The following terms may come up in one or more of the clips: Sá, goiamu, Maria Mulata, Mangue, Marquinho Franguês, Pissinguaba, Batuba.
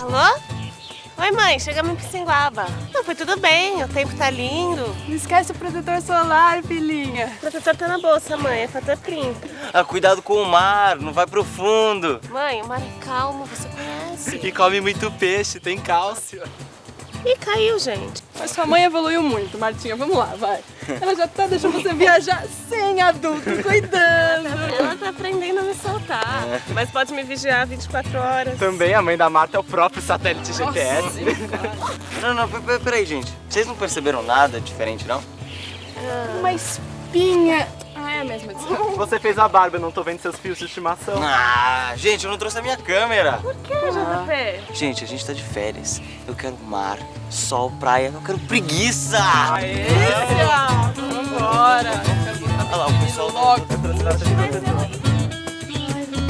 Alô? Oi, mãe, chegamos em Pissinguaba. Não, foi tudo bem, o tempo tá lindo. Não esquece o protetor solar, filhinha. O protetor tá na bolsa, mãe, é fator 30. Ah, cuidado com o mar, não vai pro fundo. Mãe, o mar é calmo, você conhece. E come muito peixe, tem cálcio. E caiu, gente. Mas sua mãe evoluiu muito, Martinha. Vamos lá, vai. Ela já tá deixando você viajar sem adulto, cuidando. Ela tá aprendendo a me soltar. É. Mas pode me vigiar 24 horas. Também a mãe da Marta é o próprio satélite. Nossa, GPS. Não, peraí, gente. Vocês não perceberam nada diferente, não? Uma espinha. Ah, é a mesma desculpa. Você fez a barba, eu não tô vendo seus fios de estimação. Ah, gente, eu não trouxe a minha câmera. Por que, JP? Gente, a gente tá de férias. Eu quero mar, sol, praia, eu quero preguiça. Aê! Vambora! Olha lá, o pessoal logo.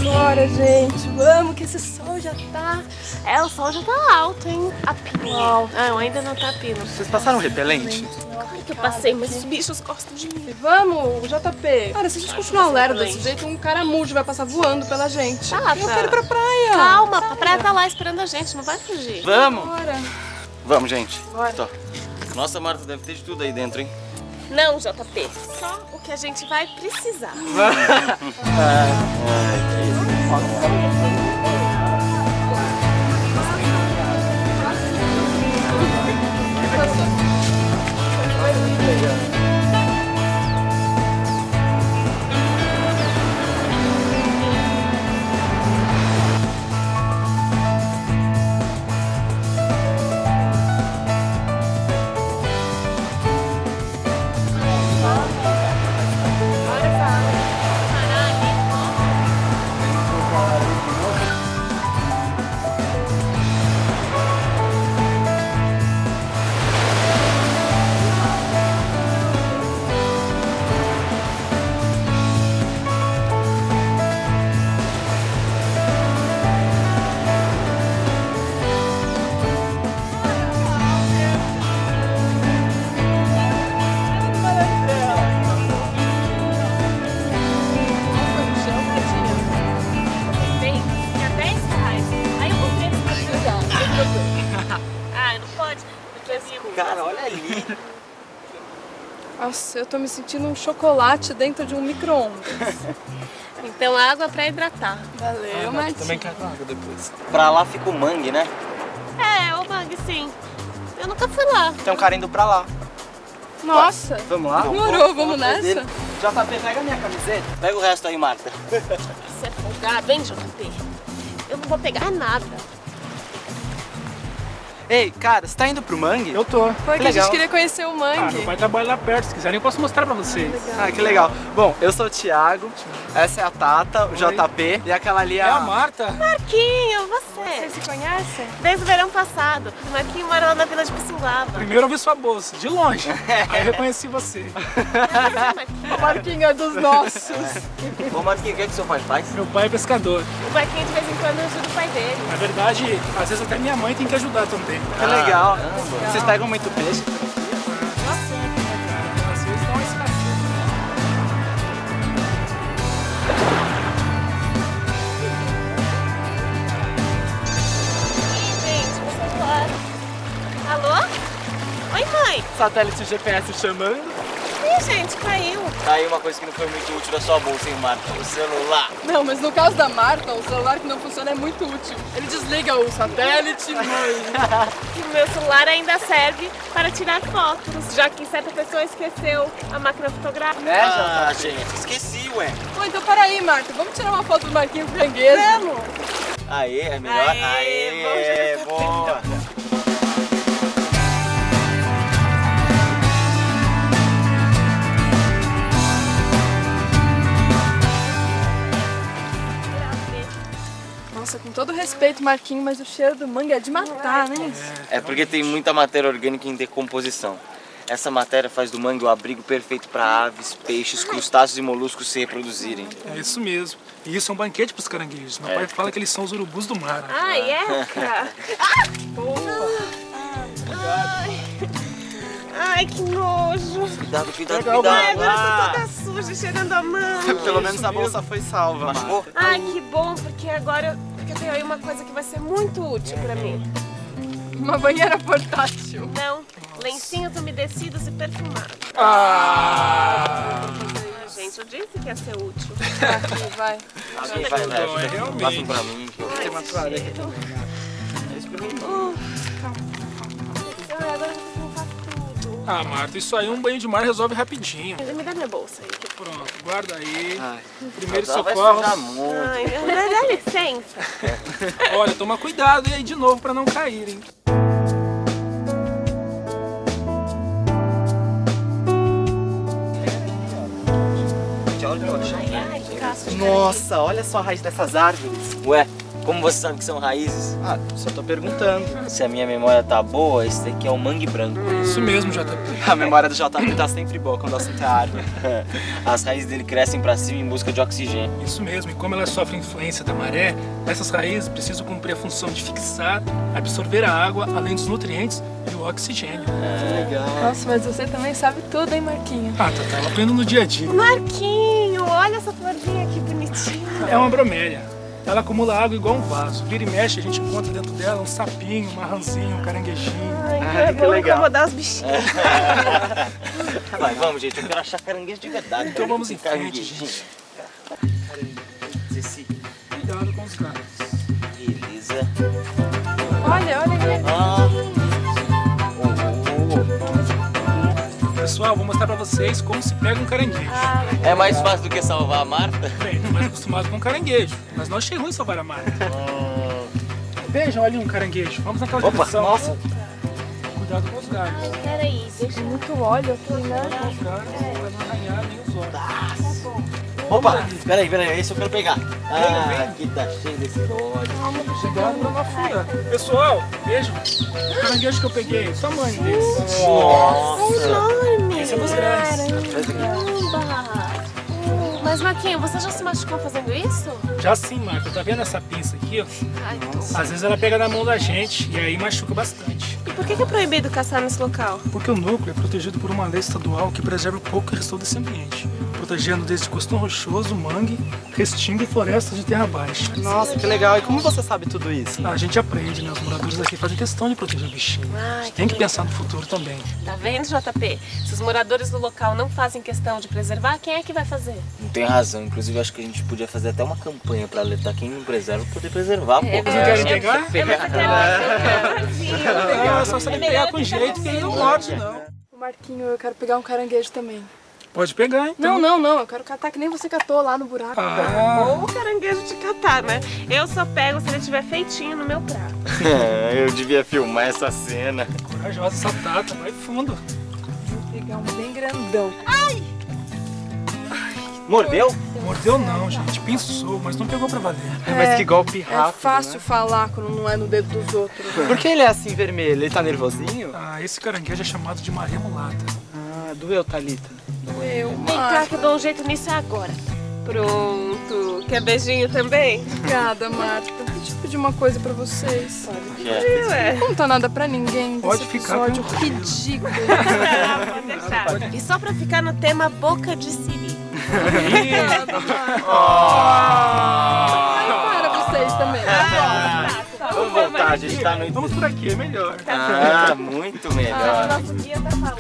Bora, gente, vamos que esse sol já tá... É, o sol já tá alto, hein? A pino. Ah, ainda não tá pino. Vocês passaram repelente? Claro que eu passei, mas os bichos gostam de mim. Vamos, JP. Cara, se a gente continuar lerdo desse jeito, um caramujo vai passar voando pela gente. Tá. Eu quero ir pra praia. Calma, a praia tá lá esperando a gente, não vai fugir. Vamos. Bora. Vamos, gente. Bora. Tô. Nossa, Marta, deve ter de tudo aí dentro, hein? Não, JP. Só o que a gente vai precisar. Cara, olha ali. Nossa, eu tô me sentindo um chocolate dentro de um micro-ondas. Então água pra hidratar. Valeu, Martinha. Também quero água depois. Pra lá fica o mangue, né? É, o mangue, sim. Eu nunca fui lá. Tem um cara indo pra lá. Nossa. Vamos lá? Demorou, vamos nessa? JP, pega a minha camiseta. Pega o resto aí, Marta. Você é folgado, hein, JP? Eu não vou pegar nada. Ei, cara, você tá indo pro mangue? Eu tô. Foi que a gente queria conhecer o mangue. Ah, meu pai trabalha lá perto, se quiserem eu posso mostrar pra vocês. Ah, que legal. Bom, eu sou o Thiago, essa é a Tata, o JP e aquela ali é a Marta. Marquinho, você. Vocês se conhecem? Desde o verão passado. O Marquinho mora lá na vila de Pissinguaba. Primeiro eu vi sua bolsa, de longe. Aí eu reconheci você. O Marquinho é dos nossos. Ô Marquinho, o que é que seu pai faz? Meu pai é pescador. O Marquinho de vez em quando ajuda o pai dele. Na verdade, às vezes até minha mãe tem que ajudar também. Que legal. Vocês pegam muito peixe? Gente, alô? Oi, mãe. Satélite GPS chamando. Ih, gente, caiu. Caiu uma coisa que não foi muito útil da sua bolsa, hein, Marta? O celular. Não, mas no caso da Marta, o celular que não funciona é muito útil. Ele desliga o satélite, mãe. E meu celular ainda serve para tirar fotos, já que certa pessoa esqueceu a máquina fotográfica. Né, gente? Esqueci, ué. Pô, então peraí, Marta. Vamos tirar uma foto do Marquinho Franguês. Vamos. Aê, é melhor? Aê, boa. Nossa, com todo respeito, Marquinho, mas o cheiro do mangue é de matar, né? É porque tem muita matéria orgânica em decomposição. Essa matéria faz do mangue o abrigo perfeito para aves, peixes, crustáceos e moluscos se reproduzirem. É isso mesmo. E isso é um banquete para os caranguejos. Meu pai fala que eles são os urubus do mar. Ah, é? Boa! Ai! Ai, que nojo. Cuidado, cuidado, cuidado. Ai, agora eu tô toda suja, chegando a mão. Pelo menos a bolsa foi salva. Ai, que bom, porque agora eu tenho aí uma coisa que vai ser muito útil pra mim. Uma banheira portátil. Não, lencinhos umedecidos e perfumados. Ah! Gente, eu disse que ia ser útil. Aqui, vai. Alguém vai, né? Passa um pra mim, que eu tenho uma toalha aqui. Agora eu preciso limpar tudo. Ah, Marta, isso aí um banho de mar resolve rapidinho. Me dá minha bolsa aí. Pronto, guarda aí. Primeiro socorro. Ai, dá licença. Olha, toma cuidado e aí de novo pra não cair, hein? Nossa, olha só a raiz dessas árvores. Ué, como você sabe que são raízes? Ah, só tô perguntando. Se a minha memória tá boa, esse daqui é o mangue branco. Isso mesmo, JP. A memória do JP tá sempre boa quando o assunto é árvore. As raízes dele crescem pra cima em busca de oxigênio. Isso mesmo, e como elas sofrem influência da maré, essas raízes precisam cumprir a função de fixar, absorver a água, além dos nutrientes e o oxigênio. Que legal. Nossa, mas você também sabe tudo, hein, Marquinho? Ah, tá, eu aprendo no dia a dia. Marquinho, olha essa florzinha que bonitinha. É uma bromélia. Ela acumula água igual um vaso. Vira e mexe, a gente encontra dentro dela um sapinho, uma ranzinha, um caranguejinho. Ai, que legal. Incomodar os bichinhos. Mas vamos, gente, eu quero achar caranguejo de verdade. Então vamos em frente, gente. Cuidado com os gatos. Beleza. Olha, olha. Pessoal, vou mostrar pra vocês como se pega um caranguejo. É mais fácil do que salvar a Marta? Bem, não mais acostumado com caranguejo, mas não achei ruim salvar a Marta. Vejam ali um caranguejo, vamos naquela direção. Nossa! Cuidado com os galhos. Peraí, deixa muito óleo aqui, né? Cuidado com os galhos, pra não arranhar nem os olhos. Opa, peraí, esse eu quero pegar. Ah, aqui tá cheio desse óleo. Cuidado pra não furar. Pessoal, vejam, o caranguejo que eu peguei, o tamanho desse. Nossa! Mas, Marquinho, você já se machucou fazendo isso? Já sim, Marta. Tá vendo essa pinça aqui, ó? Ai, às vezes ela pega na mão da gente e aí machuca bastante. E por que é proibido caçar nesse local? Porque o núcleo é protegido por uma lei estadual que preserva o pouco que restou desse ambiente, protegendo desde costão rochoso, mangue, restinga e florestas de terra baixa. Nossa, que legal! E como você sabe tudo isso? A gente aprende, né? Os moradores aqui fazem questão de proteger o bichinho. A gente tem que pensar no futuro também. Tá vendo, JP? Se os moradores do local não fazem questão de preservar, quem é que vai fazer? Não tem razão. Inclusive, acho que a gente podia fazer até uma campanha pra alertar quem não preserva poder preservar. Vocês querem pegar? É só saber pegar com jeito que ele não morde, não. Marquinho, eu quero pegar um caranguejo também. Pode pegar, então. Não. Eu quero catar que nem você catou lá no buraco. Ou o caranguejo de catar, né? Eu só pego se ele tiver feitinho no meu prato. Eu devia filmar essa cena. Corajosa essa tata, vai fundo. Vou pegar um bem grandão. Ai! Mordeu? Mordeu não, gente. Pensou, mas não pegou pra valer. Mas que golpe rápido, é fácil, né? Falar quando não é no dedo dos outros. Por que ele é assim vermelho? Ele tá nervosinho? Ah, esse caranguejo é chamado de Maria Mulata. Ah, doeu, Thalita. Doeu. Vem cá que eu dou um jeito nisso agora. Pronto. Quer beijinho também? Obrigada, Marta. Deixa eu pedir uma coisa pra vocês. Não conta nada pra ninguém. Pode ficar. Que ridículo. E só pra ficar no tema boca de siri. Para vocês também. Vamos voltar, a gente tá no... Vamos por aqui, é melhor. Ah, muito melhor. O nosso guia tá falando.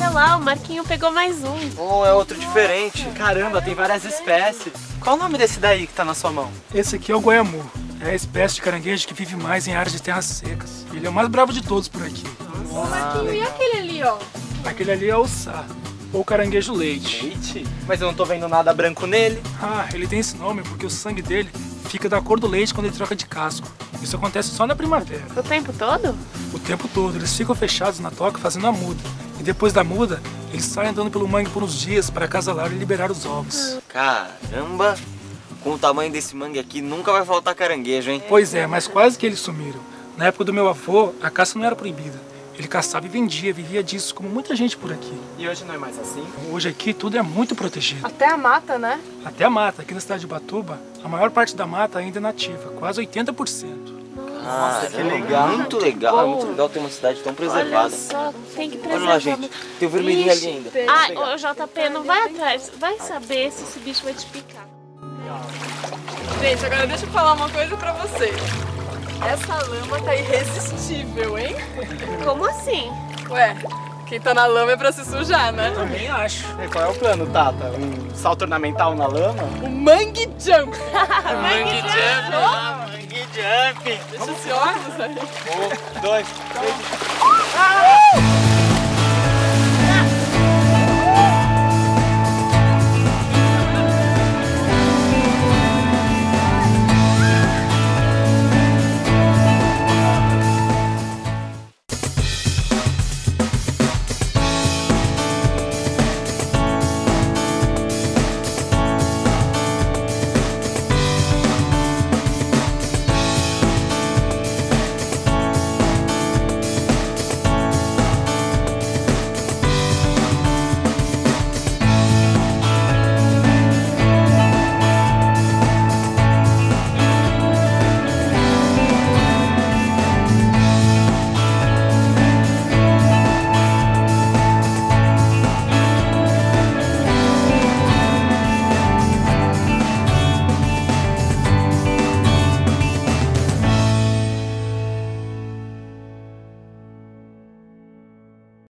Olha lá, o Marquinho pegou mais um. Oh, é outro diferente. Caramba, tem várias espécies. Qual o nome desse daí que tá na sua mão? Esse aqui é o goiamu. É a espécie de caranguejo que vive mais em áreas de terras secas. Ele é o mais bravo de todos por aqui. Ô, Marquinho, e aquele ali, ó? Aquele ali é o Sá, ou caranguejo leite. Leite? Mas eu não tô vendo nada branco nele. Ah, ele tem esse nome porque o sangue dele fica da cor do leite quando ele troca de casco. Isso acontece só na primavera. O tempo todo? O tempo todo. Eles ficam fechados na toca fazendo a muda. E depois da muda, eles saem andando pelo mangue por uns dias para acasalar e liberar os ovos. Caramba! Com o tamanho desse mangue aqui, nunca vai faltar caranguejo, hein? Pois é, mas quase que eles sumiram. Na época do meu avô, a caça não era proibida. Ele caçava e vendia, vivia disso, como muita gente por aqui. E hoje não é mais assim? Hoje aqui tudo é muito protegido. Até a mata, né? Até a mata. Aqui na cidade de Batuba, a maior parte da mata ainda é nativa, quase 80%. Nossa, que legal. Muito legal, boa. É muito legal ter uma cidade tão preservada. Olha só, tem que preservar. Olha lá, gente, tem o vermelhinho ali ainda. Ai, o JP, não vai atrás, vai saber se esse bicho vai te picar. Gente, agora deixa eu falar uma coisa pra vocês. Essa lama tá irresistível, hein? Como assim? Ué, quem tá na lama é pra se sujar, né? Eu também acho. E qual é o plano, Tata? Um salto ornamental na lama? O mangue jump! Mangue jump! Mangue jump! Deixa esse óculos aí. 1, 2, 3...